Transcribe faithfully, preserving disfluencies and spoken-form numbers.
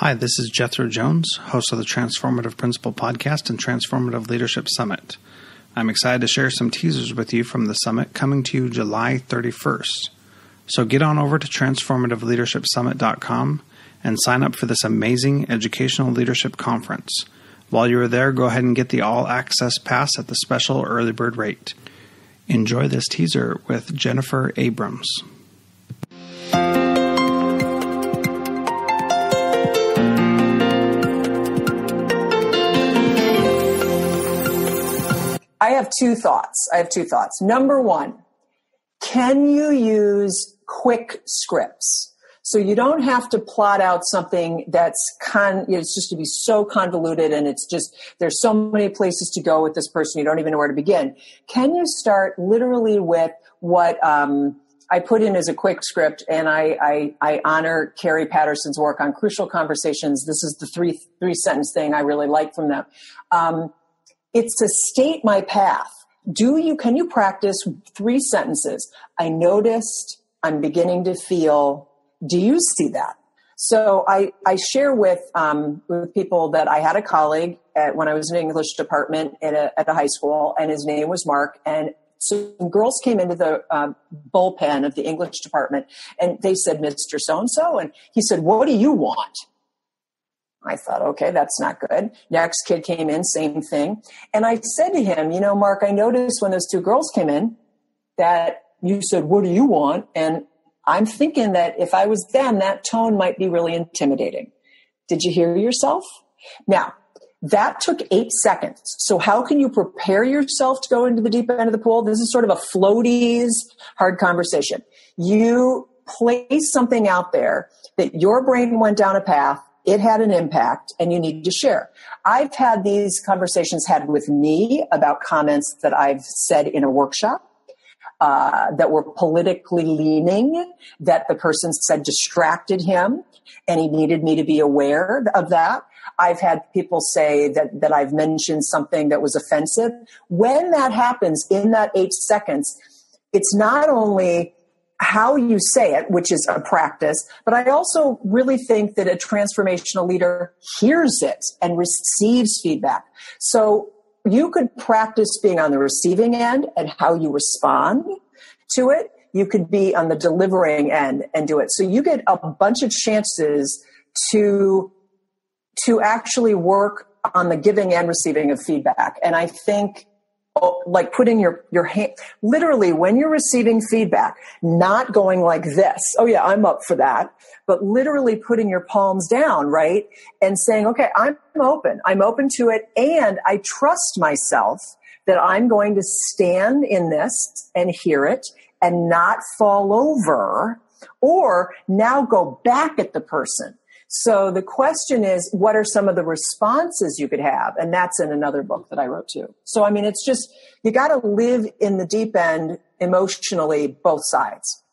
Hi, this is Jethro Jones, host of the Transformative Principal Podcast and Transformative Leadership Summit. I'm excited to share some teasers with you from the summit coming to you July thirty-first. So get on over to transformative leadership summit dot com and sign up for this amazing educational leadership conference. While you are there, go ahead and get the all-access pass at the special early bird rate. Enjoy this teaser with Jennifer Abrams. I have two thoughts. I have two thoughts. Number one, can you use quick scripts? So you don't have to plot out something that's con, you know, it's just to be so convoluted and it's just, there's so many places to go with this person. You don't even know where to begin. Can you start literally with what, um, I put in as a quick script, and I, I, I honor Carrie Patterson's work on Crucial Conversations. This is the three, three sentence thing I really like from them. Um, It's to state my path. Do you, can you practice three sentences? I noticed, I'm beginning to feel. Do you see that? So I, I share with, um, with people that I had a colleague at, when I was in the English department at a, at a high school, and his name was Mark. And so girls came into the um, bullpen of the English department and they said, Mister So-and-so. And he said, what do you want? I thought, okay, that's not good. Next kid came in, same thing. And I said to him, you know, Mark, I noticed when those two girls came in that you said, what do you want? And I'm thinking that if I was them, that tone might be really intimidating. Did you hear yourself? Now, that took eight seconds. So how can you prepare yourself to go into the deep end of the pool? This is sort of a floaties, hard conversation. You place something out there that your brain went down a path. It had an impact and you need to share. I've had these conversations had with me about comments that I've said in a workshop uh, that were politically leaning, that the person said distracted him and he needed me to be aware of that. I've had people say that, that I've mentioned something that was offensive. When that happens in that eight seconds, it's not only how you say it, which is a practice, but I also really think that a transformational leader hears it and receives feedback. So you could practice being on the receiving end and how you respond to it. You could be on the delivering end and do it. So you get a bunch of chances to, to actually work on the giving and receiving of feedback. And I think like putting your, your hand, literally when you're receiving feedback, not going like this, oh yeah, I'm up for that, but literally putting your palms down, right? And saying, okay, I'm open. I'm open to it. And I trust myself that I'm going to stand in this and hear it and not fall over or now go back at the person. So the question is, what are some of the responses you could have? And that's in another book that I wrote too. So, I mean, it's just, you got to live in the deep end emotionally, both sides.